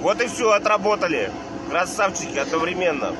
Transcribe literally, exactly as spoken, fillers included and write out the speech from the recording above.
Вот и все, отработали. Красавчики, одновременно.